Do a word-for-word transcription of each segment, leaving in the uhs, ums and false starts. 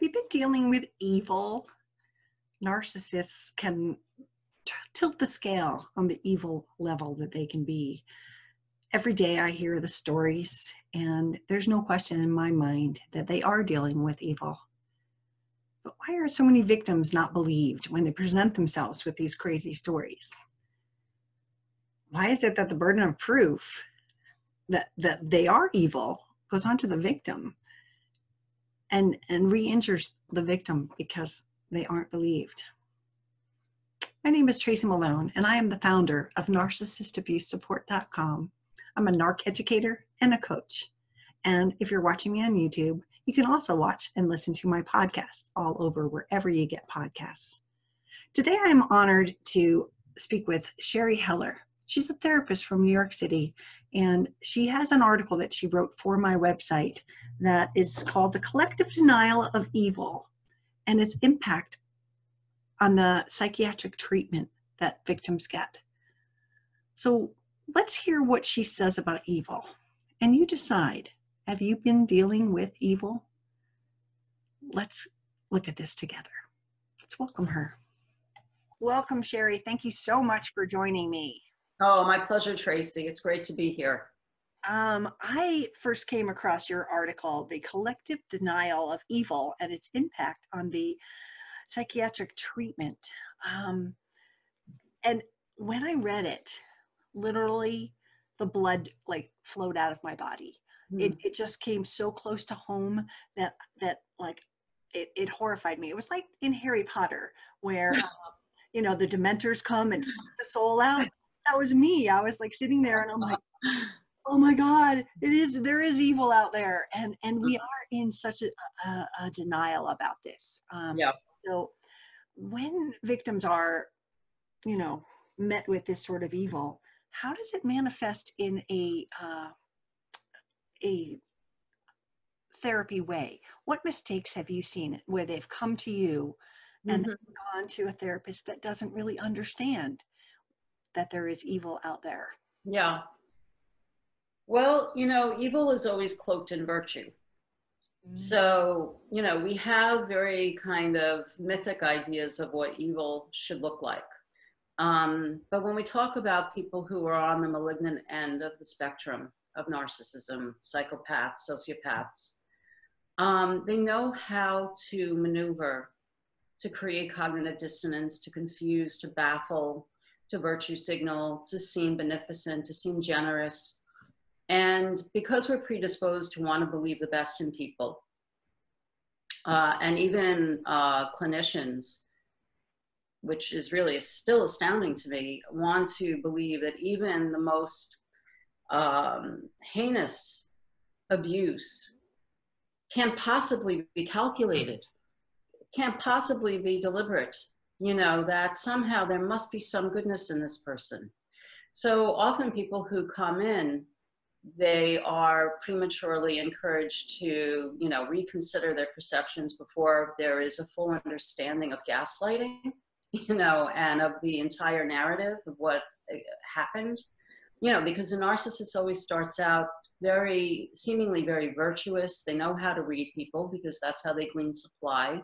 we been dealing with evil? Narcissists can t- tilt the scale on the evil level that they can be. Every day I hear the stories, and there's no question in my mind that they are dealing with evil. But why are so many victims not believed when they present themselves with these crazy stories? Why is it that the burden of proof that, that they are evil goes on to the victim and, and re-injures the victim because they aren't believed? My name is Tracy Malone, and I am the founder of Narcissist Abuse Support dot com. I'm a narc educator and a coach. And if you're watching me on YouTube, you can also watch and listen to my podcast all over wherever you get podcasts. Today, I'm honored to speak with Sheri Heller. She's a therapist from New York City, and she has an article that she wrote for my website that is called The Collective Denial of Evil and Its Impact on the Psychiatric Treatment that Victims Get. So let's hear what she says about evil. And you decide, have you been dealing with evil? Let's look at this together. Let's welcome her. Welcome, Sheri. Thank you so much for joining me. Oh, my pleasure, Tracy. It's great to be here. Um, I first came across your article, The Collective Denial of Evil and Its Impact on the Psychiatric Treatment. Um, and when I read it, literally the blood like flowed out of my body. Mm. It, it just came so close to home that, that like, it, it horrified me. It was like in Harry Potter where, um, you know, the Dementors come and suck the soul out. That was me. I was like sitting there and I'm like, oh my God, it is, there is evil out there. And, and we are in such a, a, a denial about this. Um, yeah. So when victims are, you know, met with this sort of evil, how does it manifest in a, uh, a therapy way? What mistakes have you seen where they've come to you and mm-hmm. gone to a therapist that doesn't really understand that there is evil out there? Yeah. Well, you know, evil is always cloaked in virtue. Mm-hmm. So, you know, we have very kind of mythic ideas of what evil should look like. Um, but when we talk about people who are on the malignant end of the spectrum of narcissism, psychopaths, sociopaths, um, they know how to maneuver, to create cognitive dissonance, to confuse, to baffle, to virtue signal, to seem beneficent, to seem generous. And because we're predisposed to want to believe the best in people, uh, and even uh, clinicians, which is really still astounding to me, want to believe that even the most um, heinous abuse can't possibly be calculated, can't possibly be deliberate. You know, that somehow there must be some goodness in this person. So often people who come in, they are prematurely encouraged to, you know, reconsider their perceptions before there is a full understanding of gaslighting, you know, and of the entire narrative of what happened. You know, because a narcissist always starts out very, seemingly very virtuous. They know how to read people because that's how they glean supply.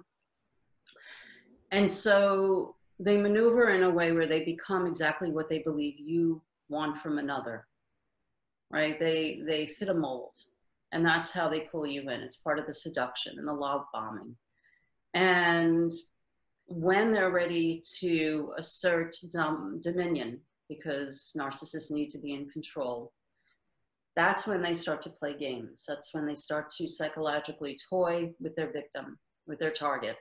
And so they maneuver in a way where they become exactly what they believe you want from another, right? They, they fit a mold, and that's how they pull you in. It's part of the seduction and the love bombing. And when they're ready to assert dom- dominion, because narcissists need to be in control, that's when they start to play games. That's when they start to psychologically toy with their victim, with their target.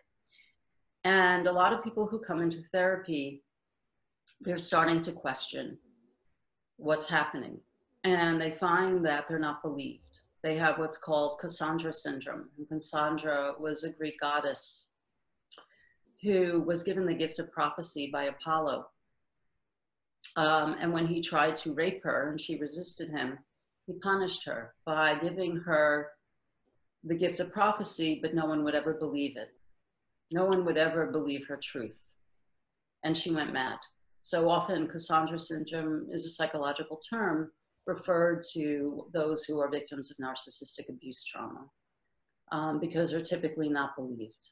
And a lot of people who come into therapy, they're starting to question what's happening. And they find that they're not believed. They have what's called Cassandra syndrome. And Cassandra was a Greek goddess who was given the gift of prophecy by Apollo. Um, and when he tried to rape her and she resisted him, he punished her by giving her the gift of prophecy, but no one would ever believe it. No one would ever believe her truth. And she went mad. So often Cassandra syndrome is a psychological term referred to those who are victims of narcissistic abuse trauma. um, because they're typically not believed.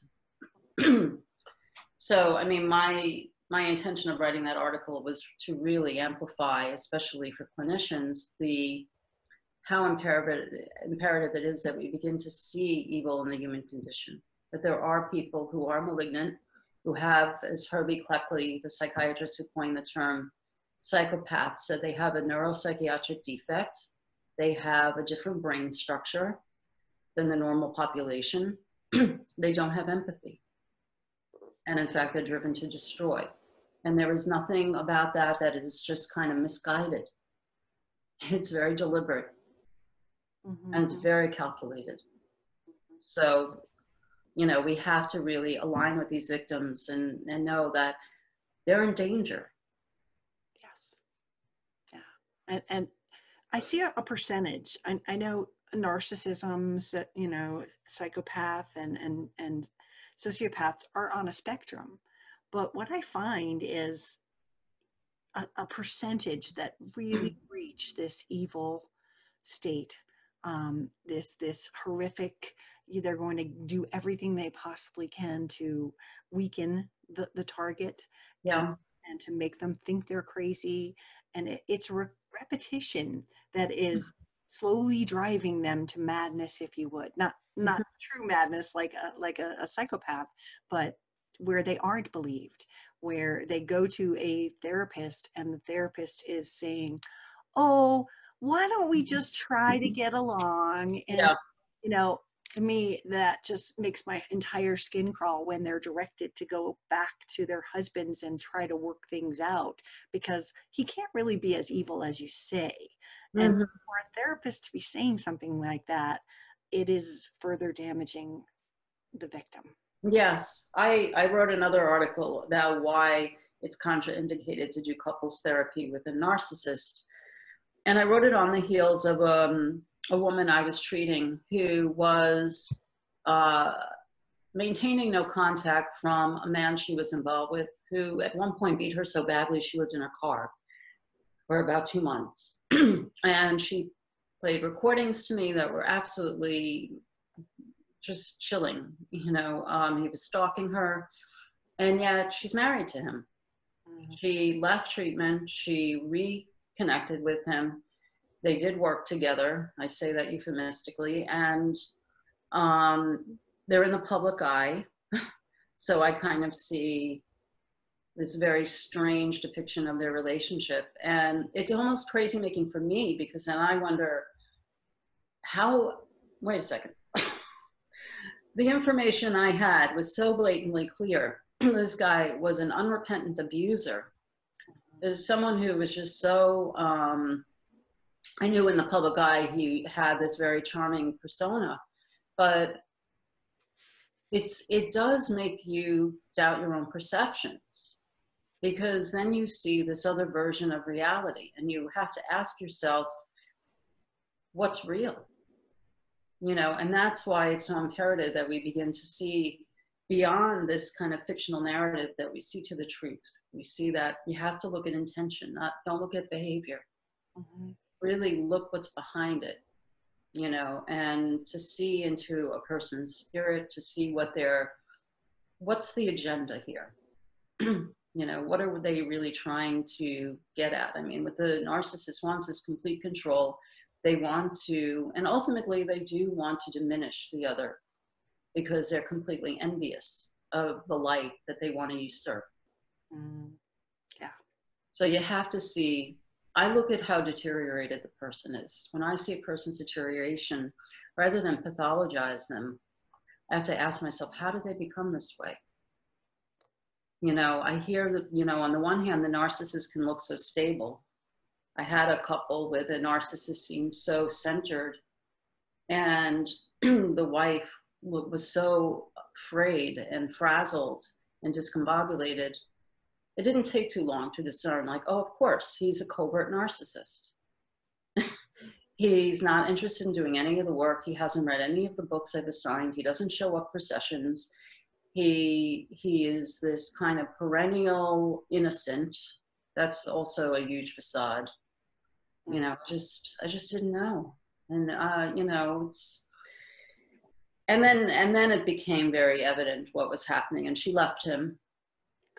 So, I mean, my, my intention of writing that article was to really amplify, especially for clinicians, the how imperative, imperative it is that we begin to see evil in the human condition, that there are people who are malignant, who have, as Herbie Cleckley, the psychiatrist who coined the term, psychopaths, said they have a neuropsychiatric defect, they have a different brain structure than the normal population, they don't have empathy, and in fact, they're driven to destroy. And there is nothing about that that is just kind of misguided. It's very deliberate. Mm-hmm. And it's very calculated. So, you know, we have to really align with these victims and, and know that they're in danger. Yes. Yeah. And, and I see a, a percentage. I, I know narcissisms, you know, psychopath and, and, and sociopaths are on a spectrum. But what I find is a, a percentage that really reach this evil state. Um, this, this horrific, they're going to do everything they possibly can to weaken the, the target, yeah. and, and to make them think they're crazy. And it, it's re repetition that is slowly driving them to madness, if you would. Not, not true madness like a, like a, a psychopath, but where they aren't believed, where they go to a therapist and the therapist is saying, oh, why don't we just try to get along? And, yeah. you know, to me, that just makes my entire skin crawl when they're directed to go back to their husbands and try to work things out, because he can't really be as evil as you say. Mm-hmm. And for a therapist to be saying something like that, it is further damaging the victim. Yes. I, I wrote another article about why it's contraindicated to do couples therapy with a narcissist. And I wrote it on the heels of um, a woman I was treating who was uh, maintaining no contact from a man she was involved with, who at one point beat her so badly she lived in a car for about two months. And she played recordings to me that were absolutely just chilling. You know, um, he was stalking her, and yet she's married to him. Mm-hmm. She left treatment. She re- connected with him. They did work together. I say that euphemistically. And um, they're in the public eye. So I kind of see this very strange depiction of their relationship. And it's almost crazy making for me, because then I wonder how, wait a second. The information I had was so blatantly clear. This guy was an unrepentant abuser. There's someone who was just so, um, I knew in the public eye he had this very charming persona, but it's, it does make you doubt your own perceptions, because then you see this other version of reality and you have to ask yourself, what's real? You know, and that's why it's so imperative that we begin to see beyond this kind of fictional narrative, that we see to the truth. We see that you have to look at intention, not don't look at behavior. Mm-hmm. Really look what's behind it, you know, and to see into a person's spirit, to see what their, what's the agenda here? You know, what are they really trying to get at? I mean, what the narcissist wants is complete control. They want to, and ultimately they do want to diminish the other, because they're completely envious of the light that they want to usurp. Mm, yeah. So you have to see, I look at how deteriorated the person is. When I see a person's deterioration, rather than pathologize them, I have to ask myself, how did they become this way? You know, I hear that, you know, on the one hand, the narcissist can look so stable. I had a couple where the narcissist seemed so centered, and the wife was so afraid and frazzled and discombobulated, it didn't take too long to discern, like, oh, of course, he's a covert narcissist. He's not interested in doing any of the work. He hasn't read any of the books I've assigned. He doesn't show up for sessions. He, he is this kind of perennial innocent. That's also a huge facade. You know, just, I just didn't know. And, uh, you know, it's, And then, and then it became very evident what was happening, and she left him.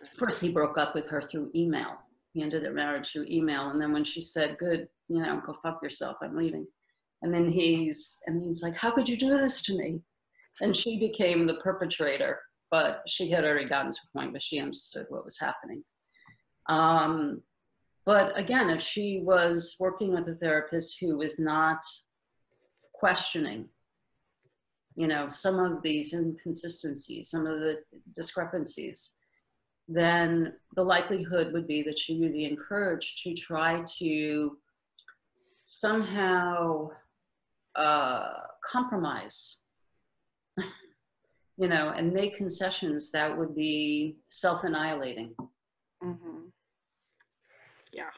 Of course, he broke up with her through email. He ended their marriage through email. And then when she said, good, you know, go fuck yourself, I'm leaving. And then he's, and he's like, how could you do this to me? And she became the perpetrator, but she had already gotten to a point where she understood what was happening. Um, but again, if she was working with a therapist who was not questioning, you know, some of these inconsistencies, some of the discrepancies, then the likelihood would be that she would be encouraged to try to somehow uh, compromise, you know, and make concessions that would be self-annihilating. Mm-hmm. Yeah.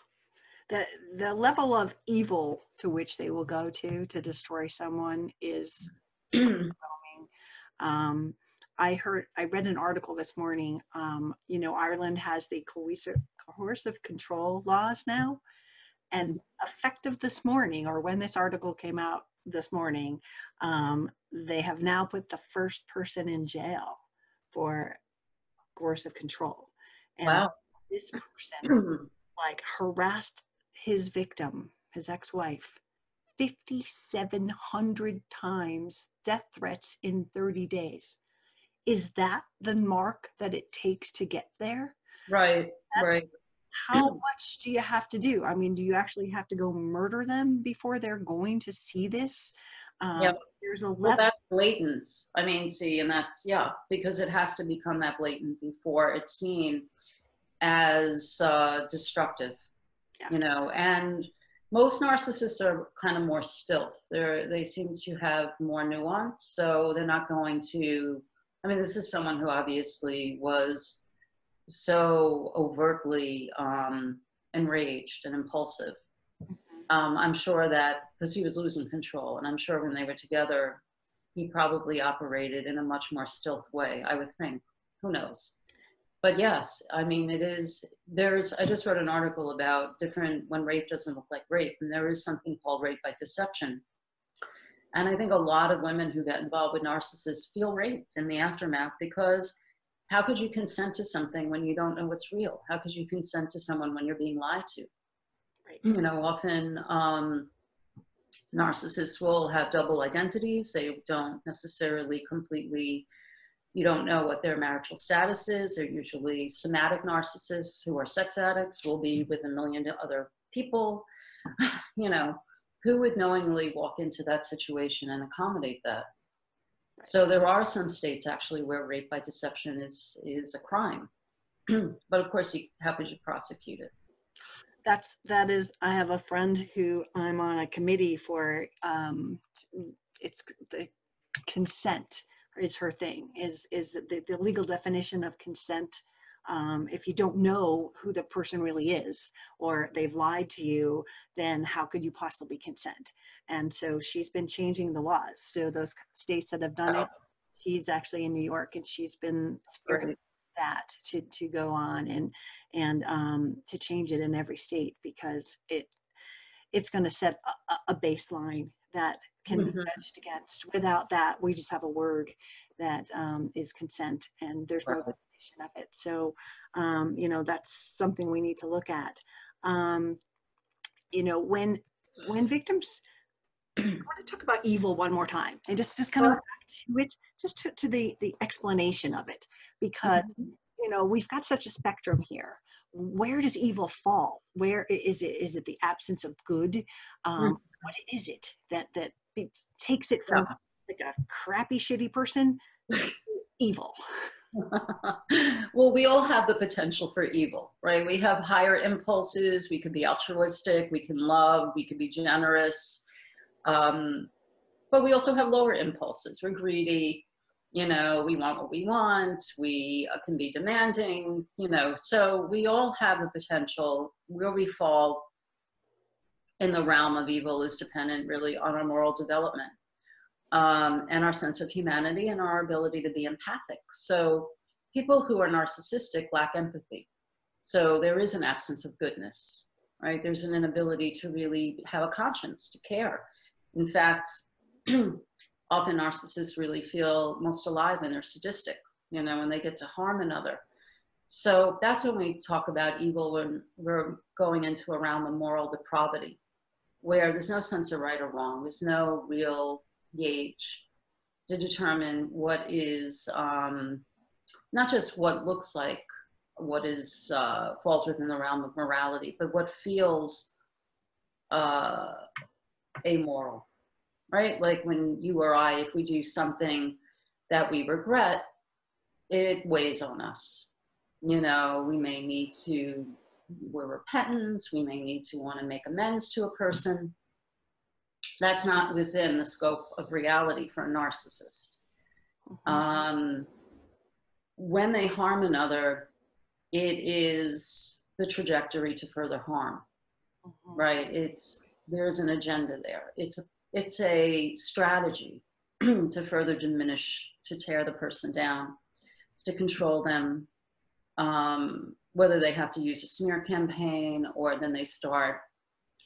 The, the level of evil to which they will go to to destroy someone is overwhelming. Um, I heard, I read an article this morning, um, you know, Ireland has the coercive, coercive control laws now, and effective this morning, or when this article came out this morning, um, they have now put the first person in jail for coercive control. And wow. This person, like, harassed his victim, his ex-wife, fifty-seven hundred times, death threats in thirty days. Is that the mark that it takes to get there? Right, That's right. How much do you have to do? I mean, do you actually have to go murder them before they're going to see this? Um, yep. There's a level. Well, that's blatant. I mean, see, and that's, yeah, because it has to become that blatant before it's seen as uh, destructive, yeah. You know, and most narcissists are kind of more stealth. They're, they seem to have more nuance, so they're not going to, I mean, this is someone who obviously was so overtly um, enraged and impulsive. Um, I'm sure that, because he was losing control, and I'm sure when they were together, he probably operated in a much more stealth way, I would think. Who knows? But yes, I mean, it is, there's, I just wrote an article about different, when rape doesn't look like rape, and there is something called rape by deception. And I think a lot of women who get involved with narcissists feel raped in the aftermath, because how could you consent to something when you don't know what's real? How could you consent to someone when you're being lied to? Right. You know, often um, narcissists will have double identities. They don't necessarily completely, you don't know what their marital status is. They're usually somatic narcissists who are sex addicts, will be with a million other people, you know. Who would knowingly walk into that situation and accommodate that? Right. So there are some states actually where rape by deception is, is a crime, but of course, you, how could you prosecute it? That's, that is, I have a friend who I'm on a committee for, um, it's the consent is her thing, is, is the, the legal definition of consent. Um, if you don't know who the person really is, or they've lied to you, then how could you possibly consent? And so she's been changing the laws. So those states that have done oh. it, she's actually in New York, and she's been spearheading that to, to go on and, and um, to change it in every state, because it, it's going to set a, a baseline that can mm-hmm. be judged against. Without that, we just have a word that um, is consent, and there's right. no of it. So, um, you know, that's something we need to look at. Um, you know, when, when victims, I want to talk about evil one more time, and just, just kind of go back to it, just to, to the, the explanation of it, because, mm-hmm. you know, we've got such a spectrum here. Where does evil fall? Where is it? Is it the absence of good? Um, mm-hmm. What is it that, that it takes it from yeah. like a crappy, shitty person to evil? Well, we all have the potential for evil, right? We have higher impulses. We could be altruistic. We can love. We could be generous. Um, but we also have lower impulses. We're greedy. You know, we want what we want. We uh, can be demanding, you know. So we all have the potential. Where we fall in the realm of evil is dependent really on our moral development. Um, and our sense of humanity and our ability to be empathic. So people who are narcissistic lack empathy. So there is an absence of goodness, right? There's an inability to really have a conscience, to care. In fact, often narcissists really feel most alive when they're sadistic, you know, when they get to harm another. So that's when we talk about evil, when we're going into a realm of moral depravity, where there's no sense of right or wrong. There's no real gauge to determine what is, um, not just what looks like, what is, uh, falls within the realm of morality, but what feels uh, amoral, right? Like when you or I, if we do something that we regret, it weighs on us. You know, we may need to, we're repentant, we may need to want to make amends to a person. That's not within the scope of reality for a narcissist. Mm-hmm. Um, when they harm another, it is the trajectory to further harm, mm-hmm. right? It's, there's an agenda there. It's a, it's a strategy to further diminish, to tear the person down, to control them, um, whether they have to use a smear campaign, or then they start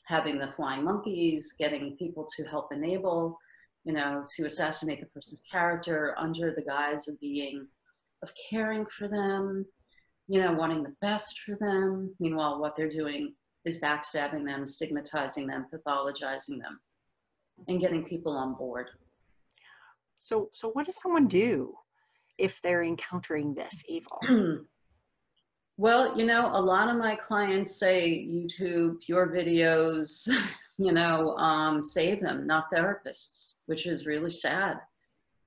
having the flying monkeys, getting people to help enable, you know, to assassinate the person's character under the guise of being, of caring for them, you know, wanting the best for them. Meanwhile, what they're doing is backstabbing them, stigmatizing them, pathologizing them, and getting people on board. So, so what does someone do if they're encountering this evil? Well, you know, a lot of my clients say, YouTube, your videos, you know, um, save them, not therapists, which is really sad.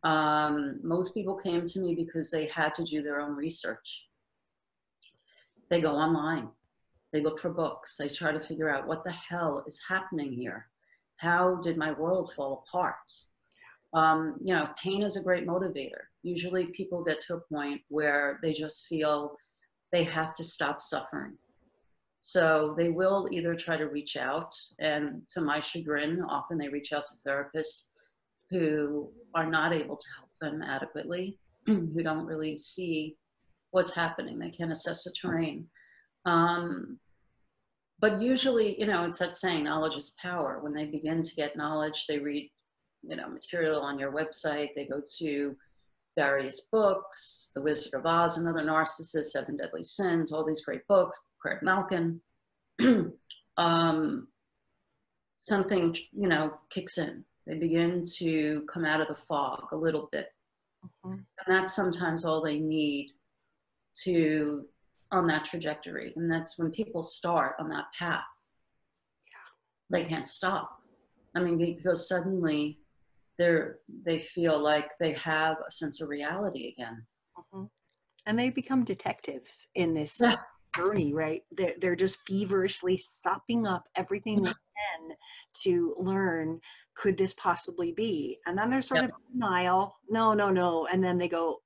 Um, most people came to me because they had to do their own research. They go online, they look for books, they try to figure out what the hell is happening here. How did my world fall apart? Um, you know, pain is a great motivator. Usually people get to a point where they just feel they have to stop suffering. So they will either try to reach out, and to my chagrin, often they reach out to therapists who are not able to help them adequately, who don't really see what's happening. They can't assess the terrain. Um, but usually, you know, it's that saying, knowledge is power. When they begin to get knowledge, they read, you know, material on your website, they go to various books, The Wizard of Oz, Another Narcissist, Seven Deadly Sins, all these great books, Craig Malkin, um, something, you know, kicks in. They begin to come out of the fog a little bit. Mm-hmm. And that's sometimes all they need to, on that trajectory. And that's when people start on that path. Yeah. They can't stop. I mean, because suddenly, They're, they feel like they have a sense of reality again. Mm-hmm. And they become detectives in this yeah. journey, right? They're, they're just feverishly sopping up everything they can to learn, could this possibly be? And then they're sort yep. of in denial, no, no, no. And then they go,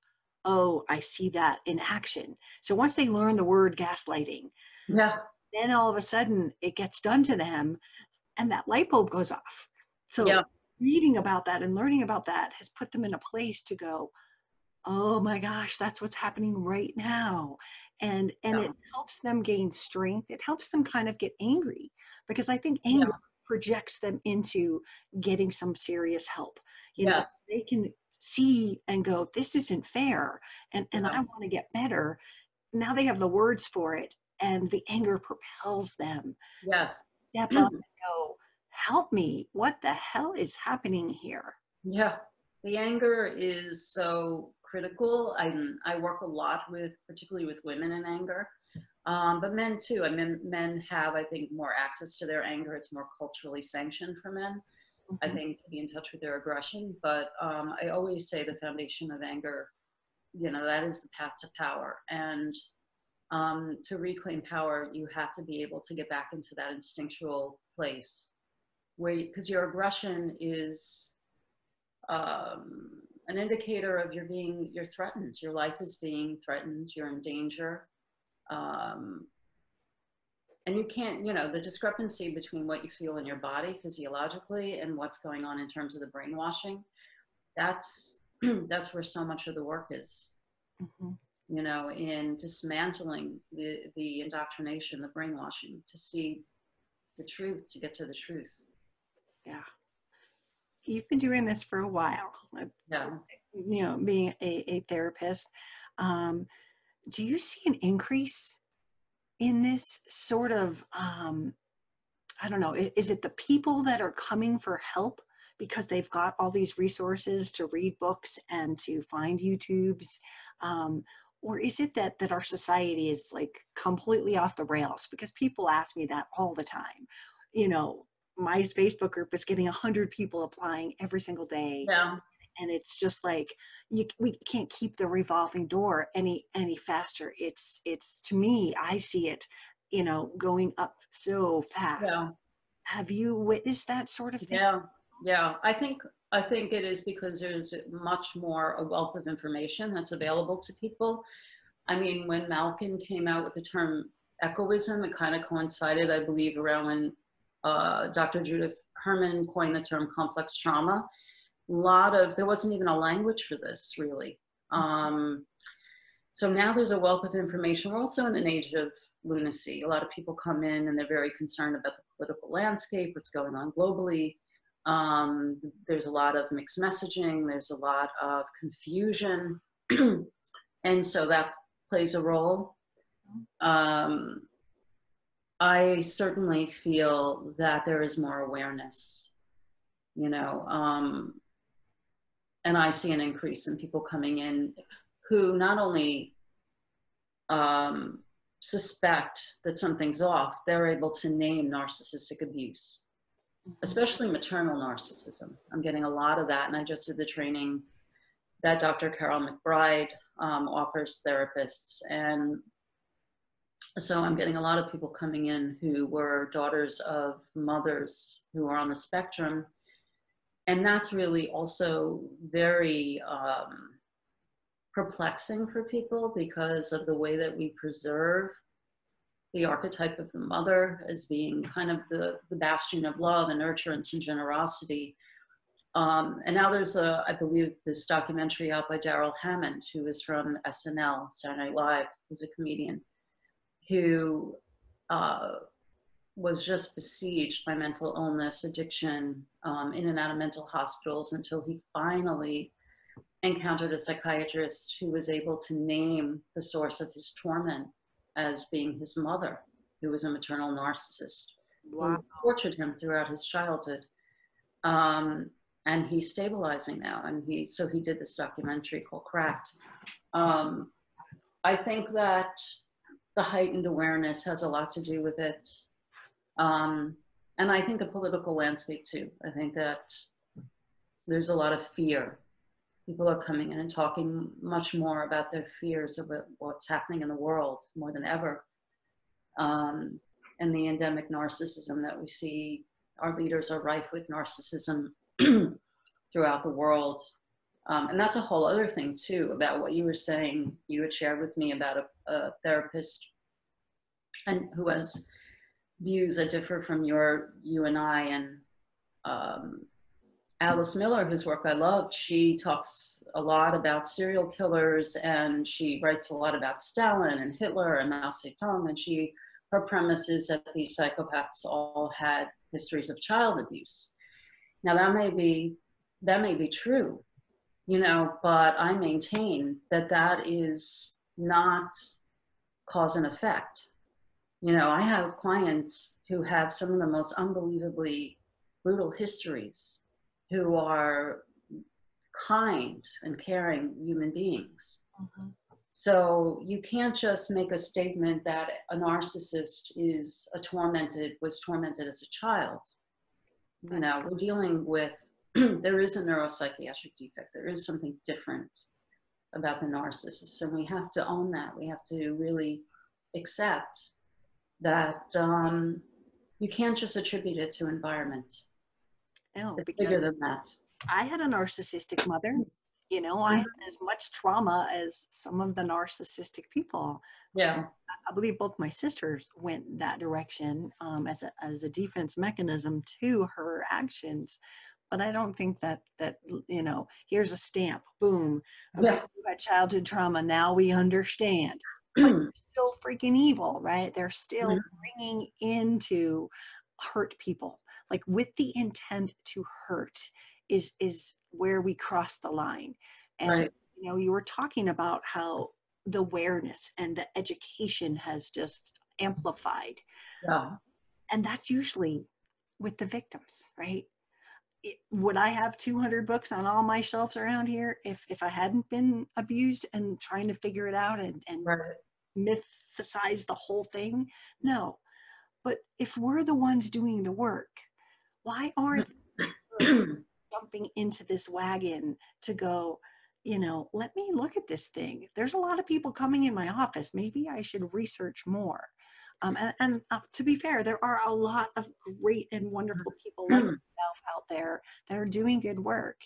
oh, I see that in action. So once they learn the word gaslighting, yeah. then all of a sudden it gets done to them and that light bulb goes off. So. Yep. Reading about that and learning about that has put them in a place to go, oh my gosh, that's what's happening right now. And and yeah. it helps them gain strength. It helps them kind of get angry, because I think anger yeah. projects them into getting some serious help. You yeah. know, they can see and go, this isn't fair, and, and yeah. I want to get better. Now they have the words for it, and the anger propels them yes. to step up and go, help me, what the hell is happening here? Yeah, the anger is so critical. I, I work a lot with, particularly with women in anger, um, but men too. I mean, men have, I think, more access to their anger. It's more culturally sanctioned for men, mm-hmm. I think, to be in touch with their aggression. But um, I always say the foundation of anger, you know, that is the path to power. And um, to reclaim power, you have to be able to get back into that instinctual place, where, because your aggression is um, an indicator of your being, you're threatened. Your life is being threatened. You're in danger. Um, and you can't, you know, the discrepancy between what you feel in your body physiologically and what's going on in terms of the brainwashing, that's, that's where so much of the work is, mm-hmm. you know, in dismantling the, the indoctrination, the brainwashing, to see the truth, to get to the truth. Yeah. you've been doing this for a while, yeah. you know, being a, a therapist. Um, do you see an increase in this sort of, um, I don't know, is, is it the people that are coming for help because they've got all these resources to read books and to find YouTubes? Um, or is it that, that our society is like completely off the rails? Because people ask me that all the time. You know, my Facebook group is getting one hundred people applying every single day. Yeah. And it's just like, you, we can't keep the revolving door any any faster. It's, it's to me, I see it, you know, going up so fast. Yeah. Have you witnessed that sort of thing? Yeah, yeah. I think, I think it is because there's much more a wealth of information that's available to people. I mean, when Malkin came out with the term echoism, it kind of coincided, I believe, around when uh, Doctor Judith Herman coined the term complex trauma. A lot of, there wasn't even a language for this, really. Um, so now there's a wealth of information. We're also in an age of lunacy. A lot of people come in and they're very concerned about the political landscape, what's going on globally. Um, there's a lot of mixed messaging. There's a lot of confusion. And so that plays a role. Um, I certainly feel that there is more awareness, you know, um, and I see an increase in people coming in who not only um, suspect that something's off, they're able to name narcissistic abuse, especially maternal narcissism. I'm getting a lot of that, and I just did the training that Doctor Carol McBride um, offers therapists, and so I'm getting a lot of people coming in who were daughters of mothers who are on the spectrum. And that's really also very um, perplexing for people because of the way that we preserve the archetype of the mother as being kind of the, the bastion of love and nurturance and generosity. Um, and now there's a, I believe, this documentary out by Darryl Hammond, who is from S N L, Saturday Night Live, who's a comedian, who uh, was just besieged by mental illness, addiction, um, in and out of mental hospitals until he finally encountered a psychiatrist who was able to name the source of his torment as being his mother, who was a maternal narcissist. Wow. Who tortured him throughout his childhood. Um, and he's stabilizing now. And he, so he did this documentary called Cracked. Um, I think that the heightened awareness has a lot to do with it. Um, and I think the political landscape too. I think that there's a lot of fear. People are coming in and talking much more about their fears about what's happening in the world more than ever. Um, and the endemic narcissism that we see, our leaders are rife with narcissism throughout the world. Um, and that's a whole other thing too, about what you were saying, you had shared with me about a, a therapist and who has views that differ from your, you and I, and um, Alice Miller, whose work I loved. She talks a lot about serial killers, and she writes a lot about Stalin and Hitler and Mao Zedong, and she, her premise is that these psychopaths all had histories of child abuse. Now that may be, that may be true. You know, but I maintain that that is not cause and effect. You know, I have clients who have some of the most unbelievably brutal histories, who are kind and caring human beings. Mm-hmm. So you can't just make a statement that a narcissist is a tormented, was tormented as a child. You know, we're dealing with, there is a neuropsychiatric defect. There is something different about the narcissist, and we have to own that. We have to really accept that um, you can't just attribute it to environment. No, it's bigger than that. I had a narcissistic mother. You know, I had as much trauma as some of the narcissistic people. Yeah, I believe both my sisters went that direction um, as a as a defense mechanism to her actions. But I don't think that, that, you know, here's a stamp, boom. Okay, yeah. We've got childhood trauma, now we understand. But they're still freaking evil, right? They're still mm-hmm. bringing into hurt people, like with the intent to hurt. is is where we cross the line. And right. you know, you were talking about how the awareness and the education has just amplified. Yeah. And that's usually with the victims, right? It, would I have two hundred books on all my shelves around here if, if I hadn't been abused and trying to figure it out and, and right. mythicize the whole thing? No. But if we're the ones doing the work, why aren't jumping into this wagon to go, you know, let me look at this thing. There's a lot of people coming in my office. Maybe I should research more. Um, and and uh, to be fair, there are a lot of great and wonderful people like yourself out there that are doing good work.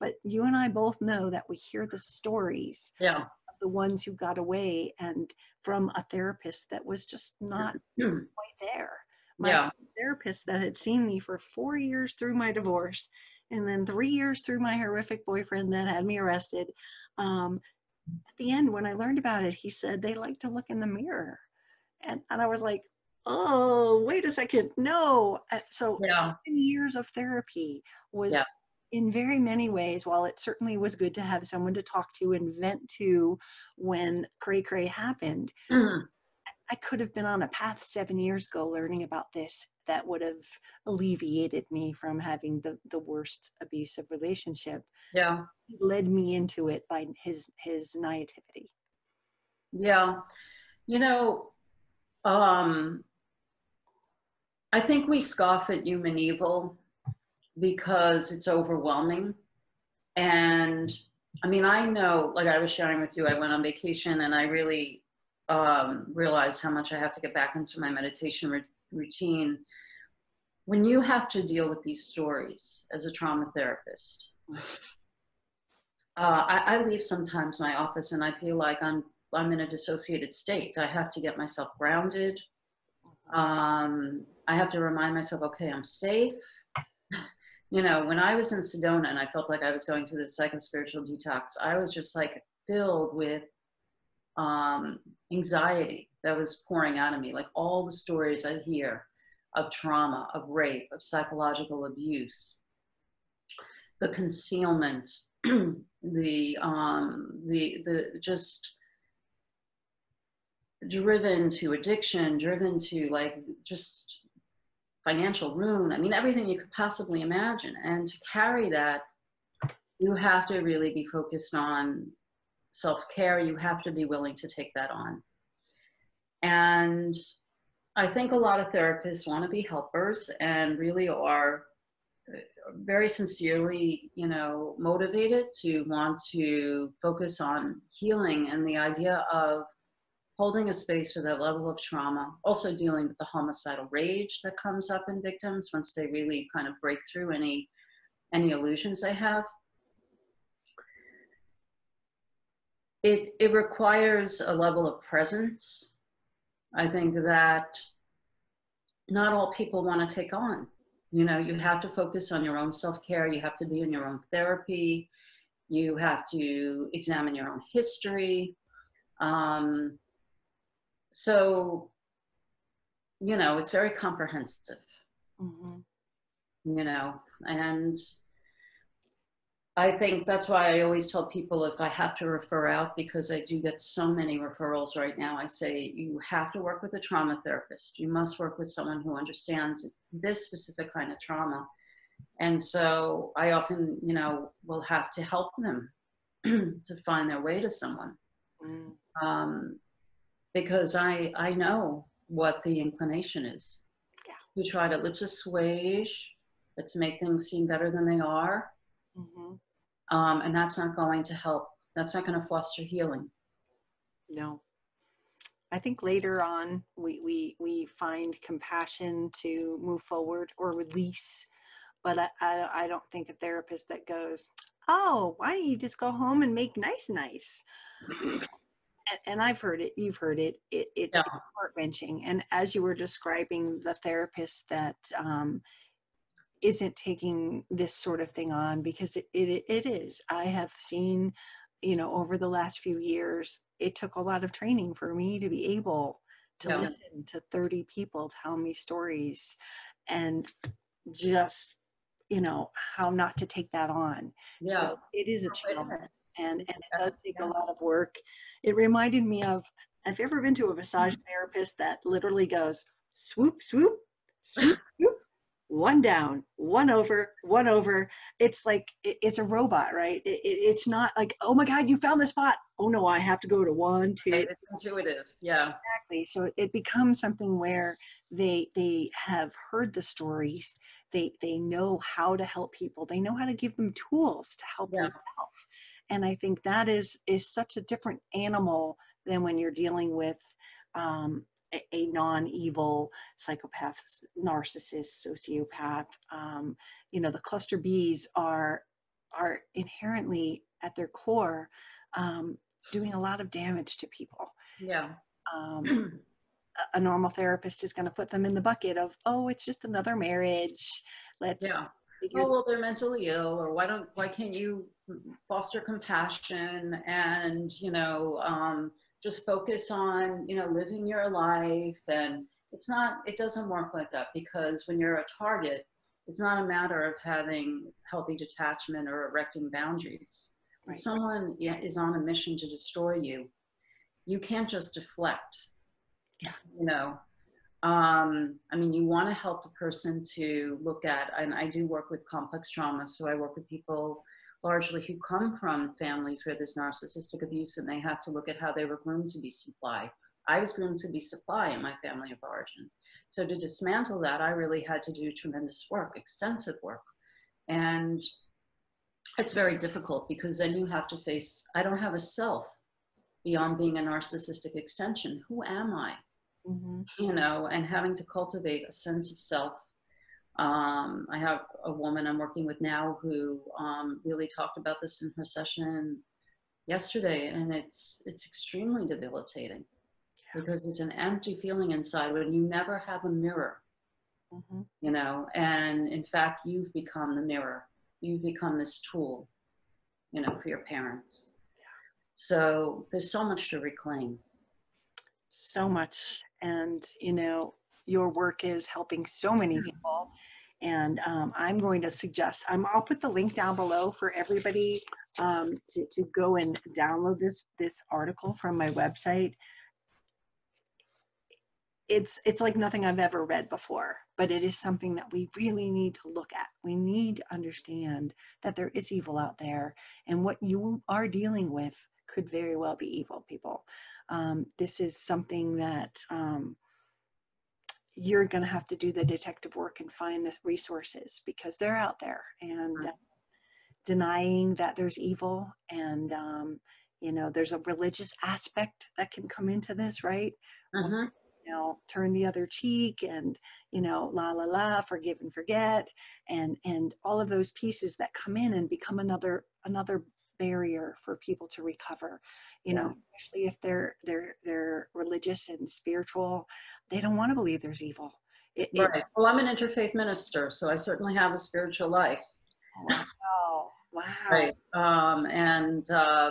But you and I both know that we hear the stories yeah. of the ones who got away and from a therapist that was just not mm-hmm. quite there. My yeah. therapist that had seen me for four years through my divorce and then three years through my horrific boyfriend that had me arrested. Um, at the end, when I learned about it, he said they like to look in the mirror. And, and I was like, oh, wait a second, no. So yeah. seven years of therapy was yeah. in very many ways, while it certainly was good to have someone to talk to and vent to when cray cray happened, mm-hmm. I could have been on a path seven years ago learning about this that would have alleviated me from having the, the worst abusive relationship. Yeah. He led me into it by his, his naivety. Yeah. You know, Um, I think we scoff at human evil because it's overwhelming. And I mean, I know, like I was sharing with you, I went on vacation and I really um, realized how much I have to get back into my meditation r- routine. When you have to deal with these stories as a trauma therapist, uh, I, I leave sometimes my office and I feel like I'm I'm in a dissociated state. I have to get myself grounded. Um, I have to remind myself, okay, I'm safe. You know, when I was in Sedona and I felt like I was going through this psycho-spiritual detox, I was just like filled with um, anxiety that was pouring out of me. Like all the stories I hear of trauma, of rape, of psychological abuse, the concealment, the, um, the, the just, driven to addiction, driven to like just financial ruin. I mean, everything you could possibly imagine. And to carry that, you have to really be focused on self-care. You have to be willing to take that on. And I think a lot of therapists want to be helpers and really are very sincerely, you know, motivated to want to focus on healing and the idea of holding a space for that level of trauma, also dealing with the homicidal rage that comes up in victims once they really kind of break through any, any illusions they have. It, it requires a level of presence, I think, that not all people want to take on. You know, you have to focus on your own self-care. You have to be in your own therapy. You have to examine your own history. Um, So, you know, it's very comprehensive, mm-hmm. you know, and I think that's why I always tell people if I have to refer out, because I do get so many referrals right now, I say, you have to work with a trauma therapist. You must work with someone who understands this specific kind of trauma. And so I often, you know, will have to help them to find their way to someone. Mm. Um, Because I, I know what the inclination is. Yeah. You try to, let's assuage, let's make things seem better than they are. Mm-hmm. Um, and that's not going to help. That's not going to foster healing. No. I think later on, we, we, we find compassion to move forward or release. But I, I, I don't think a therapist that goes, oh, why don't you just go home and make nice, nice? And I've heard it, you've heard it, it, it yeah. it's heart-wrenching. And as you were describing the therapist that um, isn't taking this sort of thing on, because it, it it is. I have seen, you know, over the last few years, it took a lot of training for me to be able to yeah. listen to thirty people tell me stories and just you know, how not to take that on. Yeah. So it is a challenge, and, and it does take a lot of work. It reminded me of, I've ever been to a massage therapist that literally goes swoop, swoop, swoop, swoop, one down, one over, one over. It's like, it, it's a robot, right? It, it, it's not like, oh my God, you found the spot. Oh no, I have to go to one, two. Right, it's intuitive. Yeah. Exactly. So it becomes something where they, they have heard the stories. They, they know how to help people. They know how to give them tools to help yeah. themselves. And I think that is, is such a different animal than when you're dealing with um, a, a non-evil psychopath, narcissist, sociopath. Um, you know, the cluster Bs are, are inherently at their core um, doing a lot of damage to people. Yeah. Um, a normal therapist is going to put them in the bucket of, oh, it's just another marriage. Let's. Yeah. Oh, well, they're mentally ill, or why don't, why can't you foster compassion and, you know, um, just focus on, you know, living your life. And it's not, it doesn't work like that, because when you're a target, it's not a matter of having healthy detachment or erecting boundaries. Right. When someone is on a mission to destroy you, you can't just deflect, yeah. you know. Um, I mean, you want to help the person to look at, and I do work with complex trauma. So I work with people largely who come from families where there's narcissistic abuse, and they have to look at how they were groomed to be supply. I was groomed to be supply in my family of origin. So to dismantle that, I really had to do tremendous work, extensive work. And it's very difficult, because then you have to face, I don't have a self beyond being a narcissistic extension. Who am I? Mm-hmm. You know, and having to cultivate a sense of self. Um, I have a woman I'm working with now who um, really talked about this in her session yesterday, and it's it's extremely debilitating, yeah. because it's an empty feeling inside when you never have a mirror, mm-hmm. you know, and in fact, you've become the mirror. You've become this tool, you know, for your parents. Yeah. So there's so much to reclaim. So much. And, you know, your work is helping so many people. And um, I'm going to suggest, um, I'll put the link down below for everybody um, to, to go and download this, this article from my website. It's, it's like nothing I've ever read before, but it is something that we really need to look at. We need to understand that there is evil out there, and what you are dealing with could very well be evil, people. Um, this is something that um, you're going to have to do the detective work and find the resources, because they're out there. And uh, denying that there's evil, and um, you know, there's a religious aspect that can come into this, right? Uh-huh. You know, turn the other cheek, and you know, la la la, forgive and forget, and and all of those pieces that come in and become another another. barrier for people to recover, you know, yeah. especially if they're they're they're religious and spiritual. They don't want to believe there's evil. It, right. It, well, I'm an interfaith minister, so I certainly have a spiritual life. Wow. Wow. Right. Um, and uh,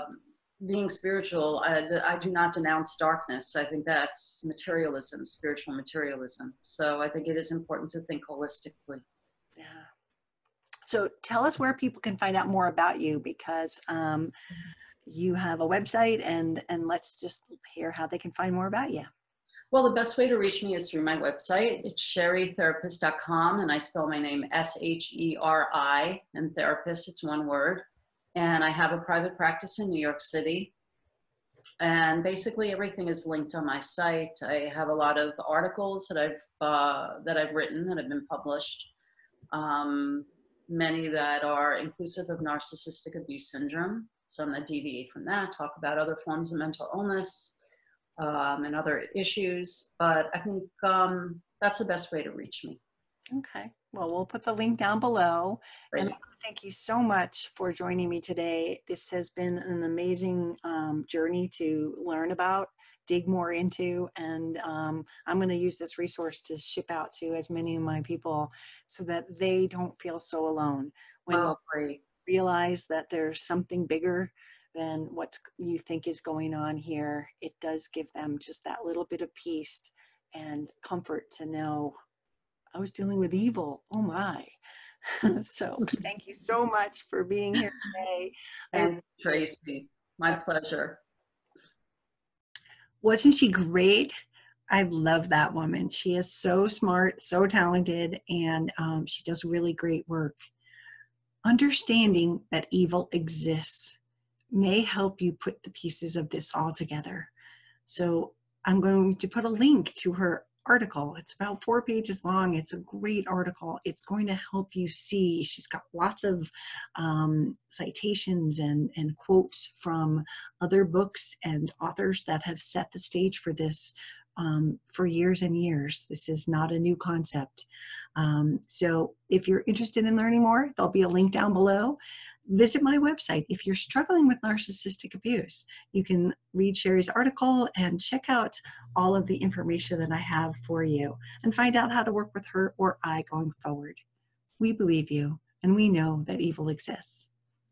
being spiritual, I, I do not denounce darkness. I think that's materialism, spiritual materialism. So I think it is important to think holistically. Yeah. So tell us where people can find out more about you, because um, you have a website, and, and let's just hear how they can find more about you. Well, the best way to reach me is through my website. It's Sheri Therapist dot com, and I spell my name S H E R I, and therapist, it's one word. And I have a private practice in New York City. And basically everything is linked on my site. I have a lot of articles that I've, uh, that I've written that have been published. Um, many that are inclusive of narcissistic abuse syndrome, some that deviate from that, talk about other forms of mental illness um, and other issues, but I think um, that's the best way to reach me. Okay, well, we'll put the link down below. Great. And thank you so much for joining me today. This has been an amazing um, journey to learn about, dig more into, and um, I'm going to use this resource to ship out to as many of my people so that they don't feel so alone when oh, they realize that there's something bigger than what you think is going on here. It does give them just that little bit of peace and comfort to know I was dealing with evil. Oh my. So thank you so much for being here today. And Tracy, my pleasure. Wasn't she great? I love that woman. She is so smart, so talented, and um, she does really great work. Understanding that evil exists may help you put the pieces of this all together. So I'm going to put a link to her article. It's about four pages long. It's a great article. It's going to help you see. She's got lots of um, citations and, and quotes from other books and authors that have set the stage for this um, for years and years. This is not a new concept. Um, so if you're interested in learning more, there'll be a link down below. Visit my website. If you're struggling with narcissistic abuse, you can read Sheri's article and check out all of the information that I have for you and find out how to work with her or I going forward. We believe you, and we know that evil exists.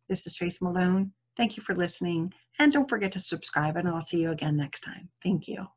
This is Tracy Malone. Thank you for listening, and don't forget to subscribe, and I'll see you again next time. Thank you.